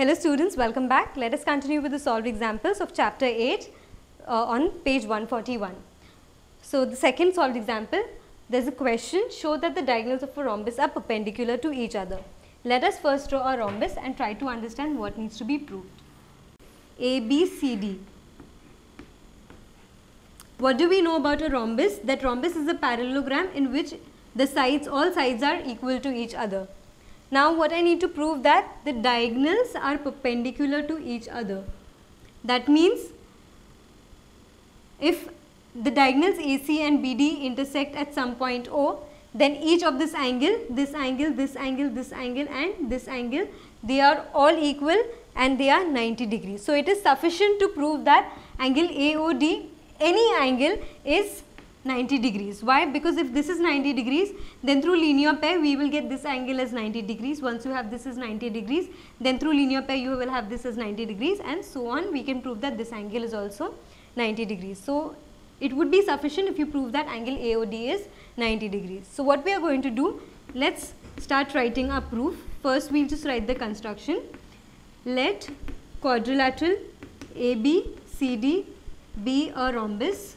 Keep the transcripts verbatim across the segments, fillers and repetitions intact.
Hello students, welcome back. Let us continue with the solved examples of chapter eight uh, on page one forty-one. So the second solved example, there is a question, show that the diagonals of a rhombus are perpendicular to each other. Let us first draw a rhombus and try to understand what needs to be proved. A, B, C, D. What do we know about a rhombus? That rhombus is a parallelogram in which the sides, all sides are equal to each other. Now what I need to prove that the diagonals are perpendicular to each other. That means if the diagonals A C and B D intersect at some point O, then each of this angle, this angle, this angle, this angle and this angle, they are all equal and they are ninety degrees. So it is sufficient to prove that angle A O D, any angle, is ninety degrees. Why? Because if this is ninety degrees, then through linear pair we will get this angle as ninety degrees. Once you have this as ninety degrees, then through linear pair you will have this as ninety degrees, and so on. We can prove that this angle is also ninety degrees. So it would be sufficient if you prove that angle A O D is ninety degrees. So what we are going to do, let's start writing our proof. First we'll just write the construction. Let quadrilateral A B C D be a rhombus.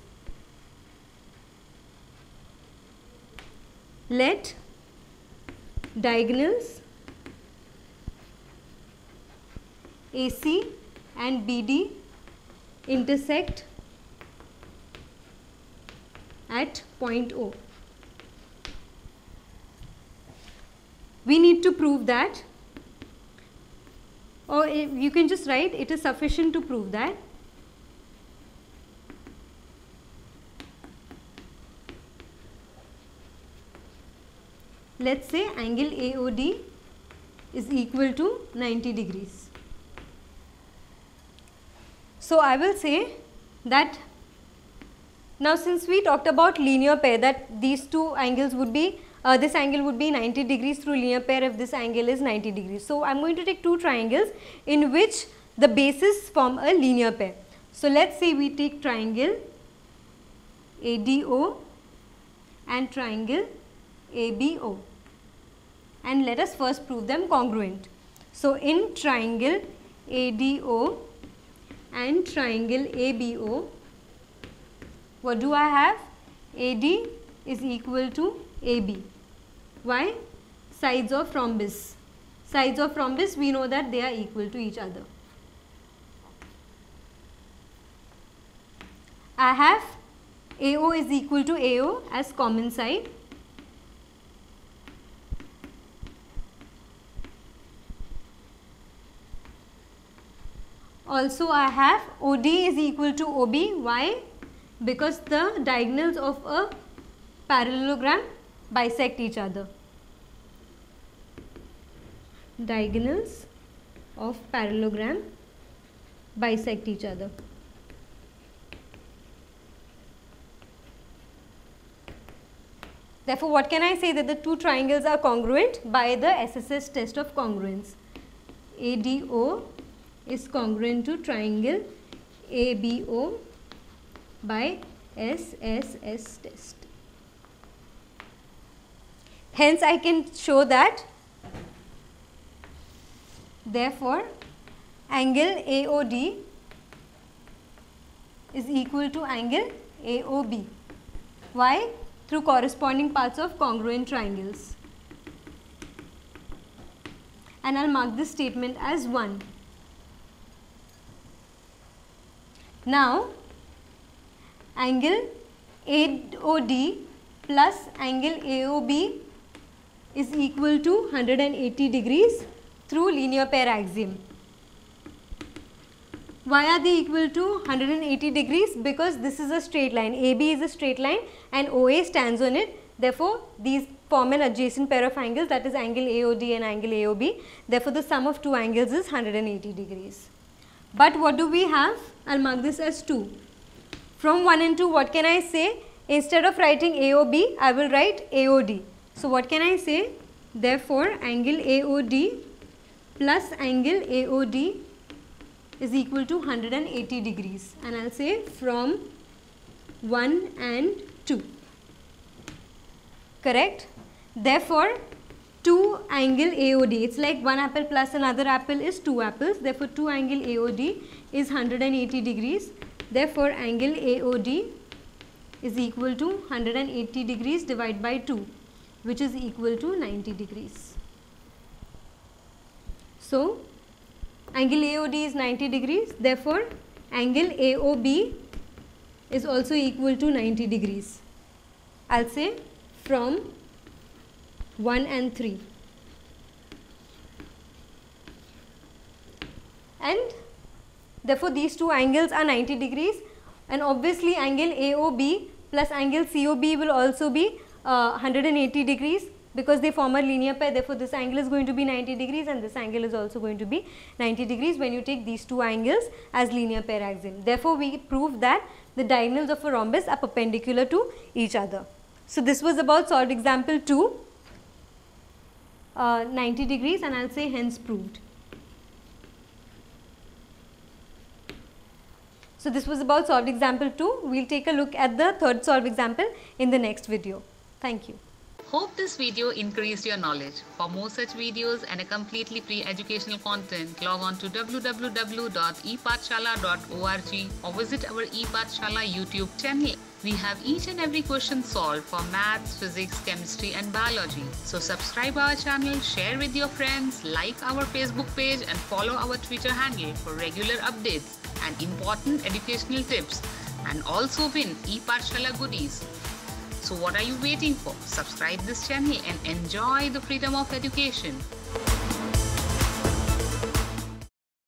Let diagonals A C and B D intersect at point O. We need to prove that, or you can just write it is sufficient to prove that let's say angle A O D is equal to ninety degrees. So I will say that, now since we talked about linear pair, that these two angles would be, uh, this angle would be ninety degrees through linear pair if this angle is ninety degrees. So I am going to take two triangles in which the bases form a linear pair. So let's say we take triangle A D O and triangle A B O, and let us first prove them congruent. So in triangle A D O and triangle A B O, what do I have? A D is equal to A B. Why? Sides of rhombus. Sides of rhombus, we know that they are equal to each other. I have A O is equal to A O as common side. Also I have O D is equal to O B. Why? Because the diagonals of a parallelogram bisect each other. Diagonals of parallelogram bisect each other. Therefore, what can I say? That the two triangles are congruent by the S S S test of congruence. A D O is congruent to triangle A B O by S S S test. Hence I can show that, therefore angle A O D is equal to angle A O B. Why? Through corresponding parts of congruent triangles. And I will mark this statement as one. Now angle A O D plus angle A O B is equal to one hundred eighty degrees through linear pair axiom. Why are they equal to one hundred eighty degrees? Because this is a straight line. A B is a straight line and O A stands on it. Therefore, these form an adjacent pair of angles, that is angle A O D and angle A O B. Therefore, the sum of two angles is one hundred eighty degrees. But what do we have? I will mark this as two. From one and two, what can I say? Instead of writing A O B, I will write A O D. So what can I say? Therefore, angle A O D plus angle A O D is equal to one hundred eighty degrees. And I will say from one and two. Correct? Therefore, two angle A O D. It's like one apple plus another apple is two apples. Therefore, two angle A O D is one hundred eighty degrees. Therefore, angle A O D is equal to one hundred eighty degrees divided by two, which is equal to ninety degrees. So, angle A O D is ninety degrees. Therefore, angle A O B is also equal to ninety degrees. I'll say from one and three. And therefore, these two angles are ninety degrees, and obviously angle A O B plus angle C O B will also be uh, one hundred eighty degrees because they form a linear pair. Therefore, this angle is going to be ninety degrees and this angle is also going to be ninety degrees when you take these two angles as linear pair axioms. Therefore, we prove that the diagonals of a rhombus are perpendicular to each other. So, this was about solved example two, uh, ninety degrees, and I will say hence proved. So, this was about solved example two. We will take a look at the third solved example in the next video. Thank you. Hope this video increased your knowledge. For more such videos and a completely free educational content, log on to w w w dot e paathshaala dot org or visit our ePaathshaala YouTube channel. We have each and every question solved for maths, physics, chemistry and biology. So subscribe our channel, share with your friends, like our Facebook page and follow our Twitter handle for regular updates and important educational tips, and also win ePaathshaala goodies. So what are you waiting for? Subscribe this channel and enjoy the freedom of education.